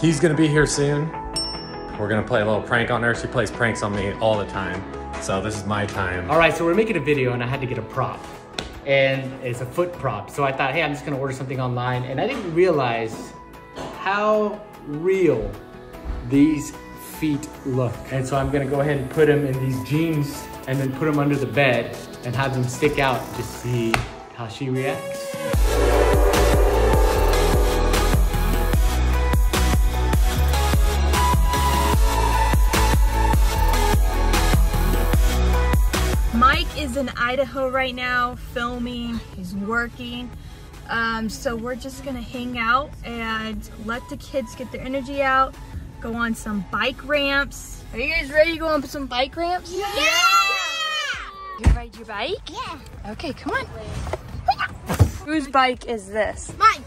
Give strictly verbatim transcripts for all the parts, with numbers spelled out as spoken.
He's gonna be here soon. We're gonna play a little prank on her. She plays pranks on me all the time. So this is my time. All right, so we're making a video and I had to get a prop. And it's a foot prop. So I thought, hey, I'm just gonna order something online. And I didn't realize how real these feet look. And so I'm gonna go ahead and put them in these jeans and then put them under the bed and have them stick out to see how she reacts. Mike is in Idaho right now filming, he's working. Um, so we're just gonna hang out and let the kids get their energy out, go on some bike ramps. Are you guys ready to go on some bike ramps? Yeah! yeah. You ride your bike? Yeah. Okay, come on. Whose bike is this? Mine.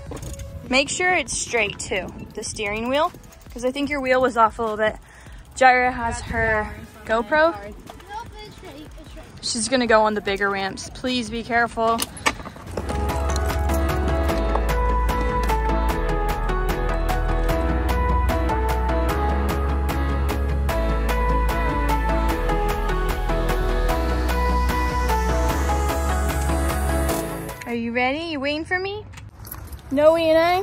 Make sure it's straight too, the steering wheel, because I think your wheel was off a little bit. Jaira has her GoPro. She's gonna go on the bigger ramps. Please be careful. Are you ready? You waiting for me? Noe and I,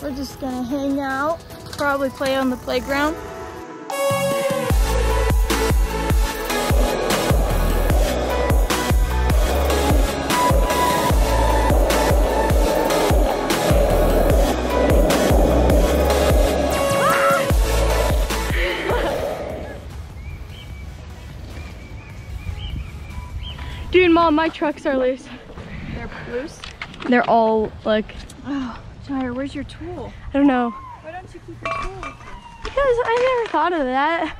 we're just gonna hang out. Probably play on the playground. Dude, Mom, my trucks are loose. They're loose? They're all, like... Oh, Jaira, where's your tool? I don't know. Why don't you keep your tool with you? Because I never thought of that.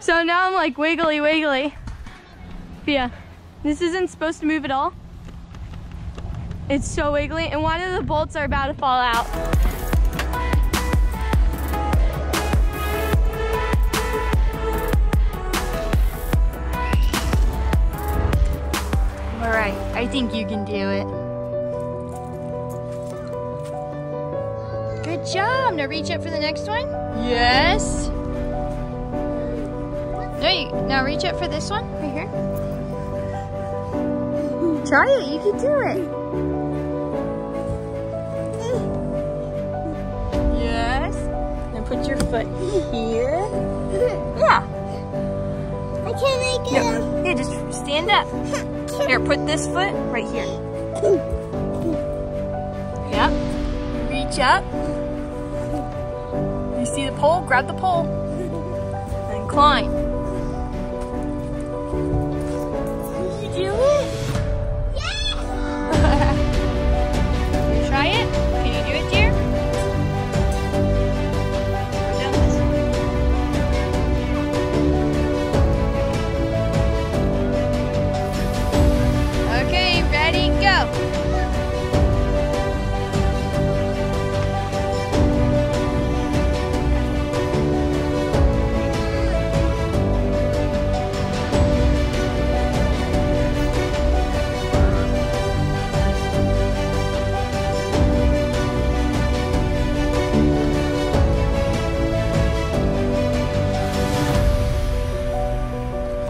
So now I'm like wiggly wiggly. But yeah, this isn't supposed to move at all. It's so wiggly, and one of the bolts are about to fall out. All right, I think you can do it. Good job. Now reach up for the next one. Yes. No, you, now reach up for this one right here. Try it. You can do it. Yes. Now put your foot here. Yeah. I can't make it. No. Here, just stand up. Here, put this foot right here. Yep. Reach up. You see the pole? Grab the pole. And climb. Did you do it? Yeah! You try it? Can you do it, dear?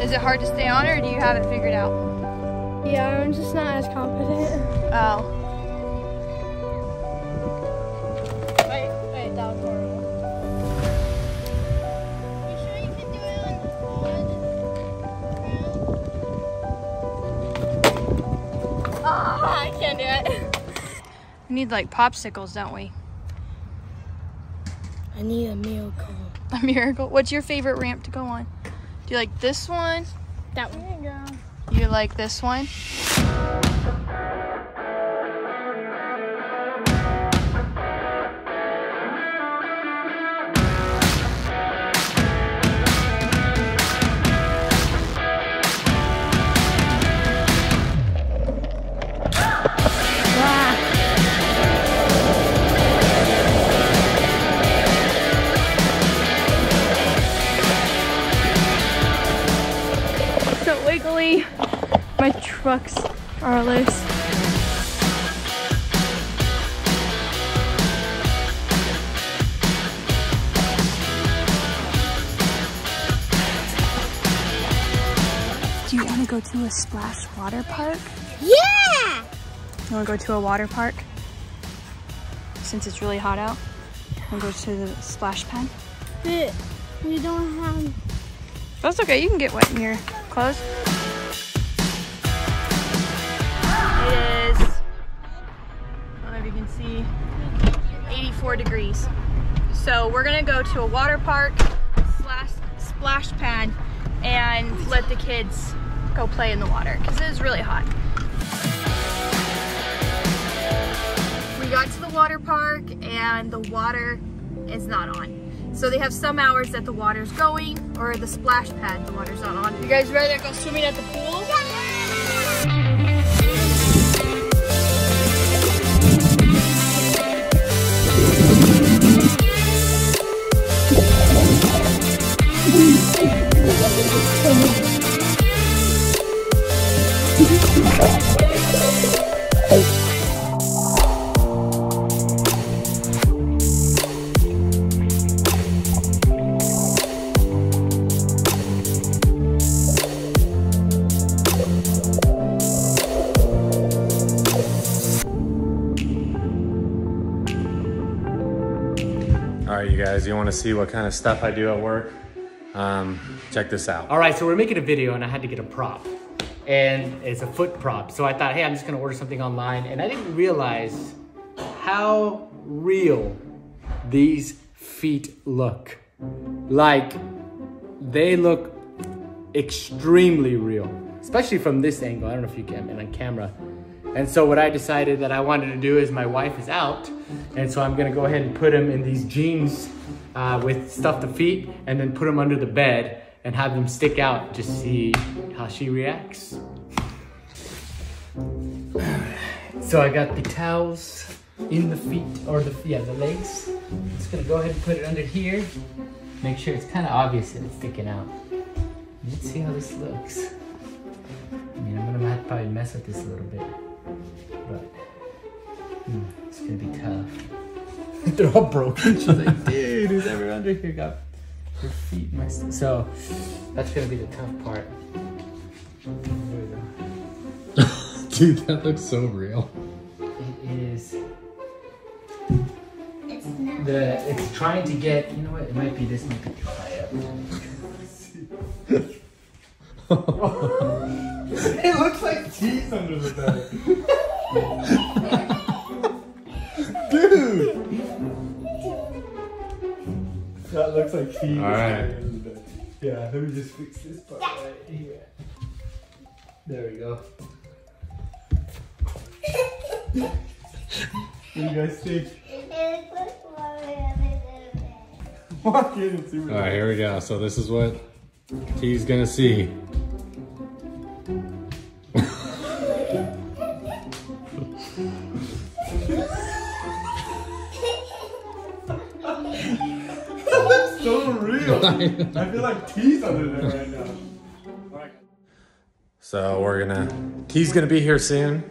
Is it hard to stay on, or do you have it figured out? Yeah, I'm just not as confident. Oh. Wait, wait, that was horrible. You sure you can do it on the floor? Ah, I can't do it. We need like popsicles, don't we? I need a miracle. A miracle? What's your favorite ramp to go on? Do you like this one? That one. There you go. You like this one? My trucks are loose. go to a splash water park? Yeah! You wanna go to a water park? Since it's really hot out? Wanna go to the splash pad? But we don't have... That's okay, you can get wet in your clothes. It is, I don't know if you can see, eighty-four degrees. So we're gonna go to a water park slash splash pad and let the kids go play in the water because it is really hot. We got to the water park and the water is not on. So they have some hours that the water's going, or the splash pad, the water's not on. You guys ready to go swimming at the pool? Yeah. Alright, you guys, you want to see what kind of stuff I do at work? Um, check this out. All right, so we're making a video and I had to get a prop, and it's a foot prop. So I thought, hey, I'm just gonna order something online, and I didn't realize how real these feet look. Like, they look extremely real, especially from this angle. I don't know if you can, and on camera. And so what I decided that I wanted to do is, my wife is out, and so I'm gonna go ahead and put them in these jeans uh, with stuffed the feet, and then put them under the bed and have them stick out, just see how she reacts. So I got the towels in the feet, or the, yeah, the legs. I'm just gonna go ahead and put it under here. Make sure it's kind of obvious that it's sticking out. Let's see how this looks. I mean, I'm gonna probably mess with this a little bit. But mm, it's gonna be tough. They're all broken. She's like, dude, who's ever under here got your feet messed? So that's gonna be the tough part. There we go. Dude, that looks so real. It is. It's not the. It's trying to get. You know what? It might be this. Might be too high up. Let's see. It looks like cheese under the bed. Dude! That looks like cheese. Alright. Yeah, let me just fix this part right here. There we go. What do you guys think? Walk in and see what. Alright, here we go. So this is what T's gonna see. I feel like T's under there right now. All right. So we're gonna, T's gonna be here soon,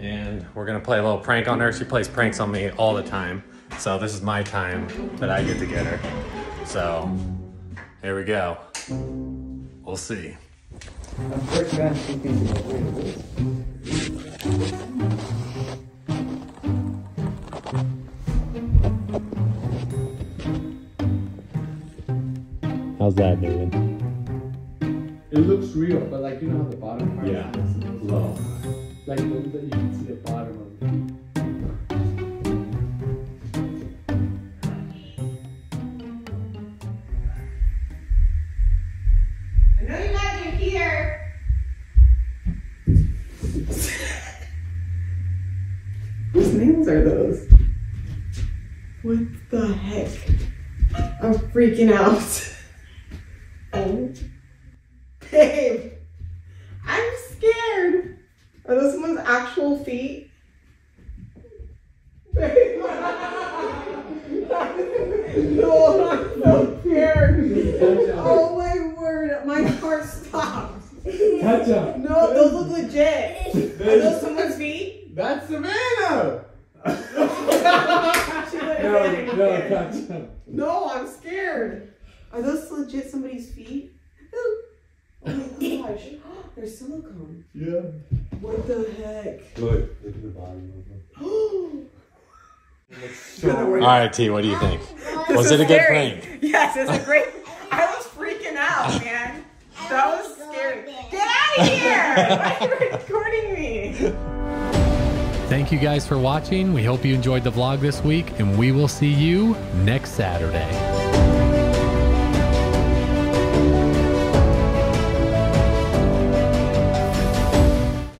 and we're gonna play a little prank on her. She plays pranks on me all the time. So this is my time that I get to get her. So here we go. We'll see. How's that, David? It looks real, but like, you know how the bottom part yeah. is? Low. Like, the, the, you can see the bottom of it. I know you guys are here! Whose names are those? What the heck? I'm freaking out. Oh, babe, I'm scared. Are those someone's actual feet? Babe, no, I'm so scared. Oh my word, my heart stopped. Catch up. No, those look legit. Are those someone's feet? That's Savannah. no, no, catch up. No, I'm scared. Are those legit somebody's feet? Oh my gosh, there's silicone. Yeah. What the heck? Look, look at the bottom of them. So all right, T, what do you think? This was it a scary. Good prank? Yes, it's a great. I was freaking out, man. That was scary. Get out of here! Why are you recording me? Thank you guys for watching. We hope you enjoyed the vlog this week, and we will see you next Saturday.